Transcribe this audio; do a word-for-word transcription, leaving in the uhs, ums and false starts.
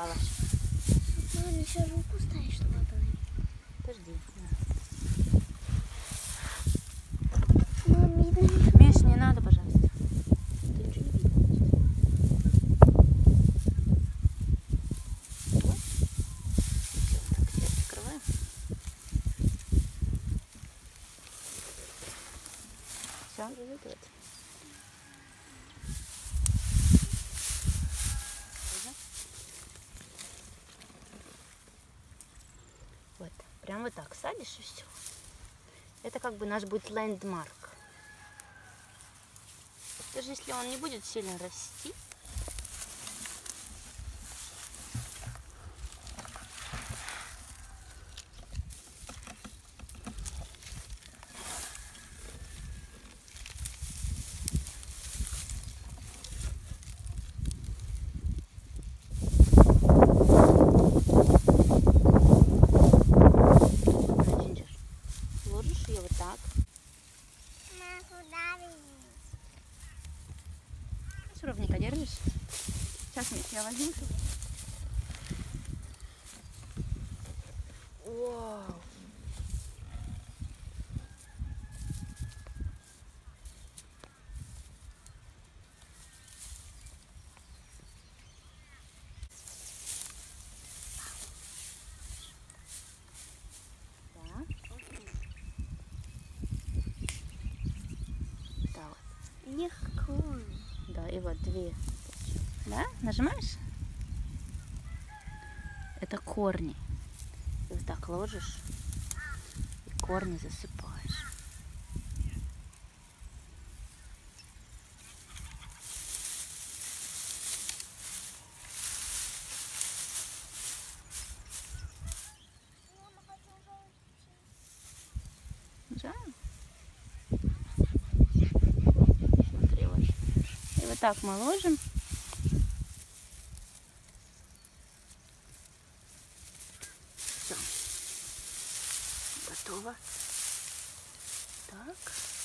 попалась. Ладно, еще руку ставишь, чтобы отловить. Подожди. Мам, видно. Миш, не надо, пожалуйста. Ты ничего не видно. Вот. Так, я открываю. Все, он разыгрывает. Прям вот так садишь и все. Это как бы наш будет лендмарк. Даже если он не будет сильно расти. Ровненько держишь. Сейчас Миш, я возьму. Вау! Да. Да вот. Легко. Да, и вот две. Да? Нажимаешь? Это корни. И вот так ложишь. И корни засыпаешь. Нажимаем? Так мы ложим. Все. Готово. Так.